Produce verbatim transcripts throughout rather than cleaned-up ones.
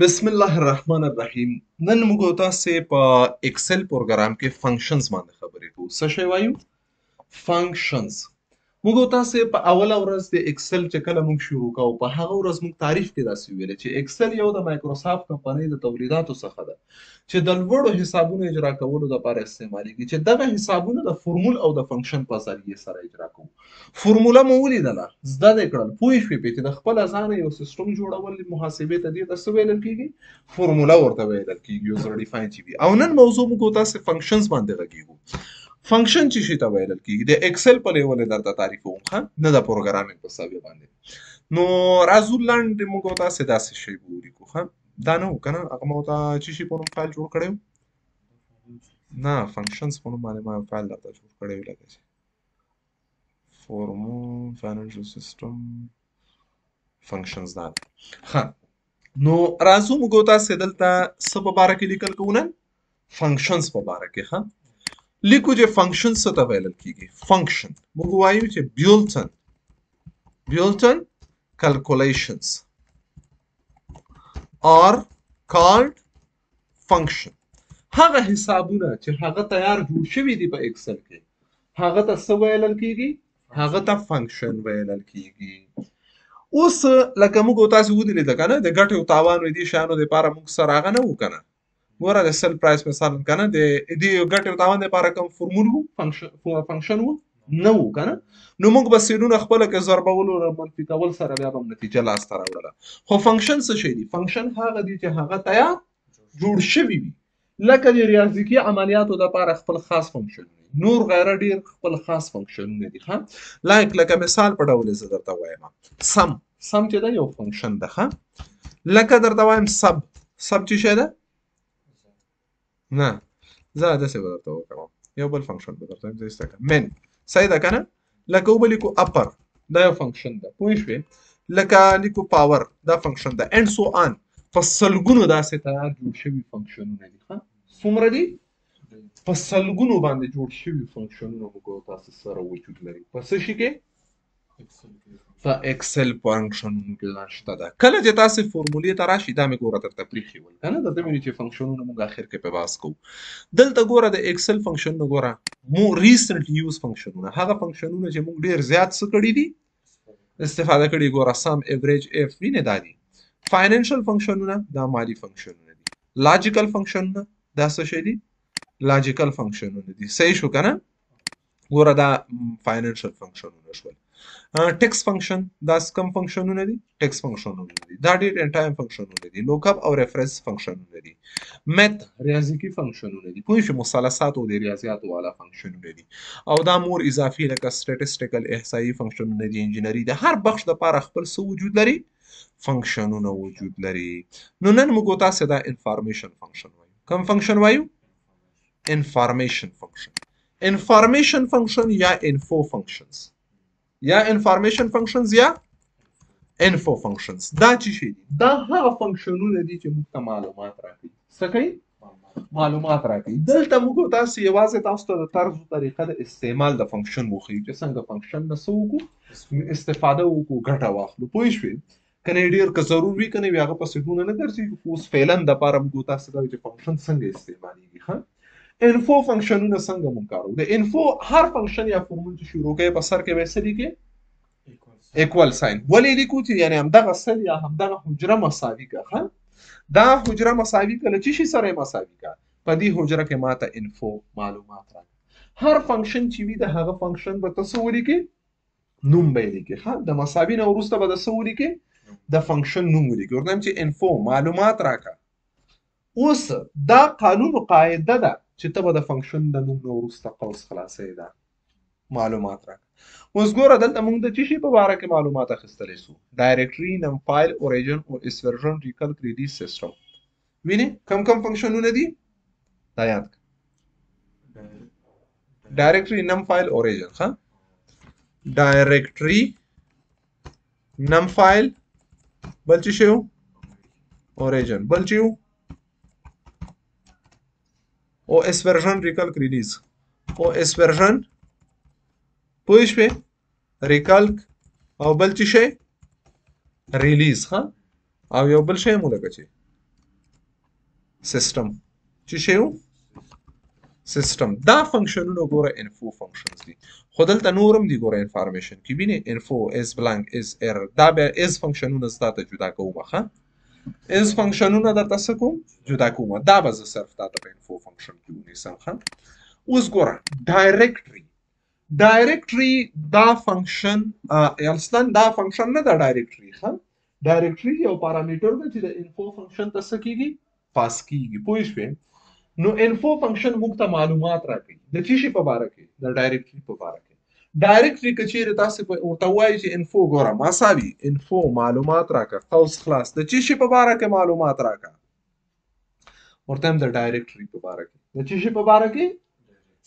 Bismillah ar-Rahman ar-Rahim. Nan mugota se pa Excel program ke functions mane khabare ko. Sashaywayu functions. Mugota se pa awala uraz de Excel chakala mung shuru ka upa haga uraz mung tarif ke dasi wele. Che Excel yau da Microsoft company da tawridato sakhada. Che dalwado hisabun ijra kawolo da par istemali ki. Che daga hisabun da formula au da function pa zariye sara ijra ko. Formula mawli dala zda de kral puish pe te da khpal azane yo system jodawal muhasebe ta de taswelal kigi formula worta welal kigi user define chi bi. Aw nan mawzu mugota se functions bande lagi go. Function چی شي ته وایرل کیږي د ایکسل په لیول درته تعریف وم ښه نه د پروګرامینګ په سابې باندې نو راځو لاندې موږ تاسو ته داسې شی وګورو خو ښه دا نه وکنه هغه مو ته چی شي په نوم فایل جوړ کړو نه فنکشنز په نوم باندې ما فایل درته جوړ کړو لکه چې فورمول فینانشل سیستم فنکشنز دا ښه نو راځو موږ تاسو دلته څه په باره کې لیکل کوو نن فنکشنز په باره کې ښه लिखो जे function सता वेलल कीगी function मुगवायु जे built in built in calculations are called function हागा हिसाबुना जे हागा तयार होशवी दी प एक्सेल के हागा त स वेलल कीगी हागा त फंक्शन वेलल कीगी उस लक मुगो तास वुदले त कना द गट उतावान दी शानो दे पारा मुग सरागा न उ कना ورا د سل پرایس مثلا کنه د دې ګټه تاوان لپاره کوم فورمول وو فنکشن فنکشن وو نو کنه نو موږ بس یونه خپل کې ضربول او منفي کول سره بیا به نتیجه لاس ته راوړل خو فنکشن څه شي دی فنکشن هغه دی چې هغه تیا جوړ شوی وي لکه د ریاضیکي عملیاتو لپاره خپل خاص فنکشن نور غیر ډیر خپل خاص فنکشن دی ښه لکه لکه مثال په ډول زه درته وایم سم سم چې دا یو فنکشن ده ښه لکه درته وایم سب سب چې شه ده نه زه داسې به درته وکړم یو بل فنکشن به درته وایم زه ایسته کړم من صحیح ده که نه لکه وبلیکو اپر دا یو فنکشن ده پوه شوې لکه لیکو پاور دا فنکشن ده اینډ سو آن په سلګونو داسې تیار جوړ شوي فنکشنونه دي ښه څومره دي په سلګونو باندې جوړ شوي فنکشنونه موږ تاسو سره وجود لري په څه شي کې په اکسل فنکشنونو کې دا شته ده کله چې تاسو فورمولې ته راشئ دا مې ګوره درته پرېښي ول که نه درته مې چې فنکشنونه موږ اخر کې په بحث کوو دلته ګوره د اکسل فنکشنونه ګوره مو ریسنټ یوز فنکشنونه هغه فنکشنونه چې موږ ډېر زیات څه کړي دي استفاده کړي ګوره سم ایوریج اف وینې دا دي فاینانشل فنکشنونه دا مالي فنکشنونه دي لاجیکل فنکشنونه دا څه شی دي لاجیکل فنکشنونه دي صحیح شو که نه ګوره دا فاینانشل فنکشنونه شول ټیکس فنکشن دا کوم فنکشنونه دي ټیکس فنکشنونه دي دا ډېر ټایم فنکشنونه دي لوک اپ او ریفرنس فنکشنونه دي میت ریاضیکي فنکشنونه دي کوم چې مثلثات او د ریاضیاتو والا فنکشنونه دي او دا مور اضافي لکه سټیټستیکل احصایي فنکشنونه دي انجینری د هر بخش لپاره خپل څه وجود لري فنکشنونه وجود لري نو نن موږ تاسو دا انفارمیشن فنکشن وایو کوم فنکشن وایو انفارمیشن فنکشن انفارمیشن فنکشن یا انفو فنکشنز یا انفارمیشن فنکشنز یا انفو فنکشنز دا چی شي دي دا هغه فنکشنونه دي چې موږ ته معلومات راکوي څه کوي معلومات راکوي دلته موږ تاسو یوازې تاسو ته د طرز او طریقه د استعمال د فنکشن وښیو چې څنګه فنکشن نه څه وکړو استفاده وکړو ګټه واخلو پوه شوې که نه ډېر که ضرور وي که نه وي هغه په سیټونه نه ګرځي اوس فعلا دپاره موږ تاسو ته وایو چې فنکشن څنګه استعمالېږي ښه انفو فنکشنونه څنګه مونږ کارو د انفو هر فنکشن یا فورمول چې شروع کوي په سر کې به څه لیکي ایکوال ساین ولې لیکو چې یعنې همدغه سل یا همدغه حجره مساوي که ښه دا حجره مساوي که له چې شي سره یې مساوي که په دې حجره کې ماته انفو معلومات راکړي هر فنکشن چې وي د هغه فنکشن به ته څه ولیکې نوم به یې لیکي ښه د مساوي نه وروسته به د څه ولیکې د فنکشن نوم ولیکي ورته وایم چې انفو معلومات راکړه اوس دا قانون قاعده ده چې ته به د فنکشن د نوم نه وروسته قوس خلاصوې ده معلومات راکړه اوس ګوره دلته موږ د څه شي په باره کې معلومات اخیستلی شو ډایرکټري نم فایل اوریجن او اس ورژن ریکل کریډي سیسټم وینې کم کم فنکشنونه دي دا یاد کړه ډایرکټري نم فایل اوریجن ښه ډایرکټري نم فایل بل څه شی و اوریجن بل څه و او اس ورژن ریکالک ریلیز او اس ورژن پوه شوې ریکالک او بل څه شی ریلیز ښه او یو بل شی مو لکه چې system. System. That function no go info functions di. Khodal tanorum di go information. Kibine info is blank is error. That is function no stata juda kouma. Is function no dar tasakum juda kouma. That was a self data info function kibine sam khan. Us gora directory. Directory da function. Uh, elstan da function na da directory khan. Directory yo parameter na jida info function tasakigi pass kigi. Poishwe. No info function mukta malumat rakhi. The chishi pabaraki, the directory pabaraki. Directory kachirita utawaji info gora masabi info malumat raka house class. The chishi pabaraki malumat raka. Or time the directory pabaraki. The chishi pabaraki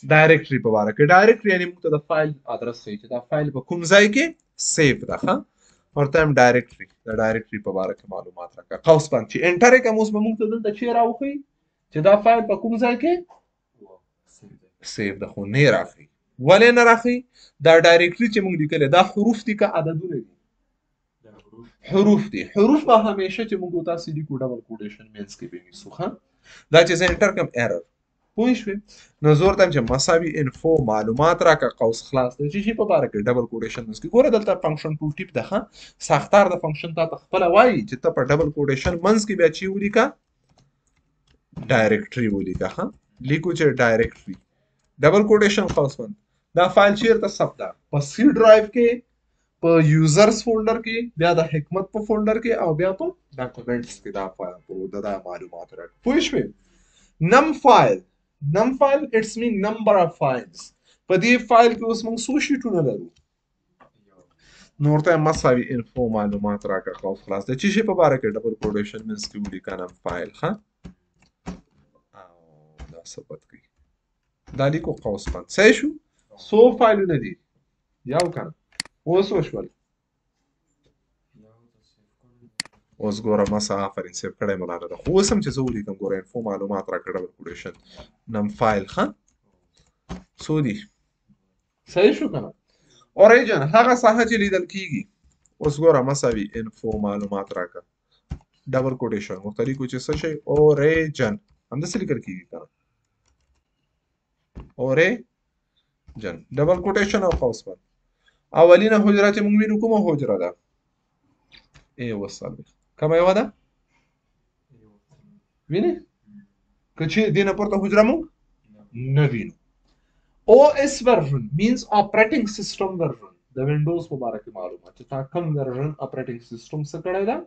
directory pabaraki. Directory any mukta the file address sage. The file pakumzaiki save raha. Or time directory. The directory pabaraki malumat raka. House panchi. Entire kamus mamukta the chirauki. Chida file pa kum zai ke save da khon ne rafi wale ne rafi da directly che mung dikale da huruf ti ka adadune da huruf ti huruf ba hamesha che mung uta si di ko double quotation means ke be su kha da che enter kam error push we nazor tam che masabi info malumat ra ka qaus khalas da chi chi pa bar ke double quotation means ke gore dalta function tool tip da kha saxtar da function ta khpala wai che ta pa double quotation means ke be chi uli ka directory wali ka ha liku che directory double quotation first one da file share ta sab da pa C drive ke pa users folder ke bya da hikmat pa folder ke aw bya pa documents ke da file pa da da malumat rat push me num file num file it's mean number of files pa di file ke us mung sushi to na laru norta masabi info malumat ra ka khauf khalas da chi she pa bare ke double quotation means ki wali ka num file ha سبت کی دالی کو قوس پند سیشو سو فایلو ندی یاو کنا او سوش ولی اوز گورا مسا آفرین سیف کڑای ملانا دا خوسم چه زولی کم گورا انفو معلومات را کڑا بلکولیشن نم فایل خان سو دی سیشو کنا اوریجن هاگا ساها چه لیدل کی گی اوز گورا مسا بی انفو معلومات را کڑا ڈبل کوٹیشن مختلی کو چه سشی اوریجن हम दस लिखकर की करा और ए जन double quotation of house पर अवली ना हुजरा चे मुंगवी रुको में हुजरा दा ए वसल कम आया वादा विने कुछ दिन अपर तो हुजरा मुंग नवीन O S version means operating system version the Windows को बारे की मालूम है तो कम version operating system से कढ़ाई दा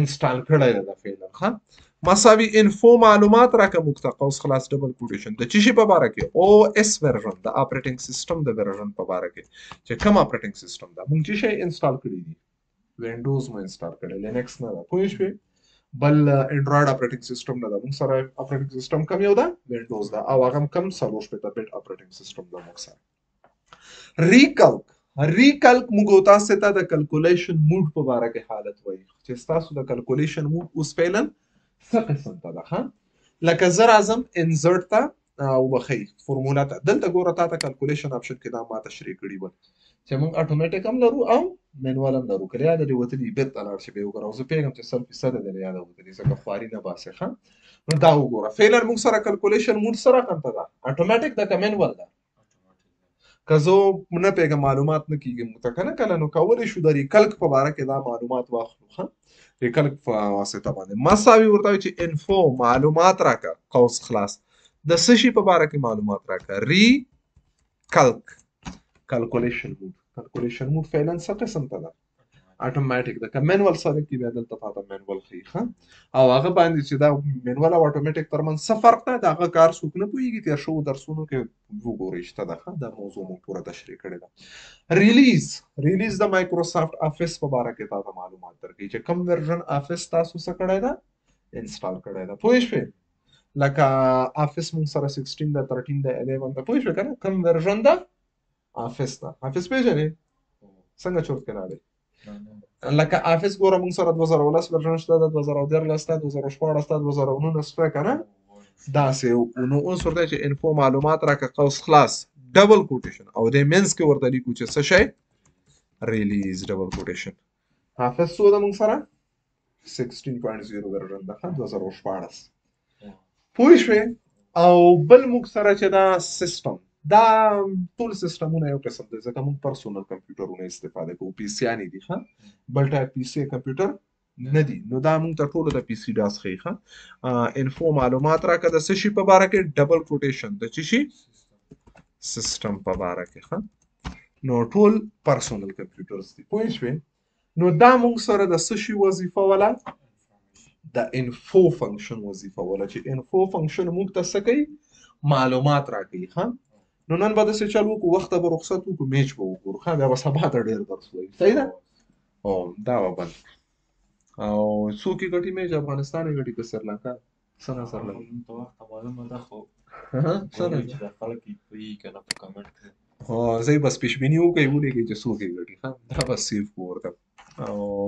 install कढ़ाई दा फेलर हाँ Masabi info malumat raka mukta qaus khalas double quotation the chishi pabarake O S version the operating system the version pabarake che kam operating system da mung chishi install kadi di Windows mo install kadi Linux na da koish pe bal Android operating system na da mung sara operating system kam yoda Windows da awagam kam sarosh pe ta bit operating system da mung sara Recalc Recalc mugota seta the calculation mode pabarake halat wai che stasu da calculation mode us pelan سقسم تا دخان لکه زر اعظم انزرت تا او بخی فرموله تا دلته ګوره تا ته کلکولیشن اپشن کې دا ما تشریح کړي و چې موږ اتوماتیک هم لرو او مینوال هم لرو کله یاد دې وتلي بیرته لاړ شي به وګوره اوس پیغام چې سل فیصد دې یاد وتلي ځکه خواري نه باسي ښه نو دا وګوره فیلر موږ سره کلکولیشن موږ سره کوم تا دا اتوماتیک دا که مینوال دا که زه نه پیغام معلومات نه کیږي موږ ته کنه کله نو کولی شو د ریکلک په باره کې دا معلومات واخلو ښه ریکلک واسطه باندې مساوي ورته چې انفو معلومات راکا قوس خلاص د سشي په باره کې معلومات راکا ری کلک کلکولیشن مود کلکولیشن مود فعلا څه قسم ته ده اتوماتیک د منوال سره کې بیا دلته پاته منوال خيخه او هغه باندې چې دا منوال او اتوماتیک ترمن څه فرق ده دا هغه کار څوک نه پويږي تر شو درسونو کې وګورئ چې دا دا موضوع مو پوره تشریح کړی ده ریلیز ریلیز د مایکروسافت افیس په اړه کې تاسو معلومات درکې چې کوم ورژن افیس تاسو سره کړای دا انسټال کړای دا پوه شئ لکه افیس مون سره شپږ دا تر اتلس دا یازده دا پوه شئ کنه کوم ورژن دا افیس دا افیس پیژنې څنګه چورت کړای لکه افیس ګوره مون سره دوه زره ولس ورژن شته دا دوه زره اتلس دا دوه زره شپږ دا دوه زره نولس شته کنه دا سه نو اوس ورته چې انفو معلومات راکا قوس خلاص ډبل کوټیشن او د مینس کې ورته لیکو چې څه شي ریلیز ډبل کوټیشن حافظ سو د مونږ سره شپږ نقطه صفر ورژن د دوه زره شپږ پوه شوې او بل موږ سره چې دا سیستم دا ټول سیستمونه یو قسم دي ځکه موږ پرسونل کمپیوټرونه استفاده کوو پی سي یعنې دي ښه بل ټایپ پی سي کمپیوټر نه دي نو دا موږ ته ټولو د پی سي ډاس ښیي ښه انفو معلومات راکړه د څه شي په باره کې ډبل کوټیشن د څه شي سیستم په باره کې ښه نو ټول پرسونل کمپیوټرز دي پوه شوې نو دا موږ سره د څه شي وظیفه وله دا info function وظیفه ولا چې info function موږ ته څه کوي معلومات راکوي ښه نو نن به داسې چل وکړو وخت ته به رخصت وکړو میچ به وګورو ښه بیا به سبا ته ډېر درس وایو صحیح ده او دا به بل او څوک یې ګټي میچ افغانستان یې ګټي که سرلانکا څنګه سرلانکا وخت معلومه ده خو څنګه خلک یې پوهېږي که نه په کمنټ کې هو زه یې بس پیشبیني وکړئ ولیکئ چې څوک یې ګټي ښه دا به سیف کړو ورته او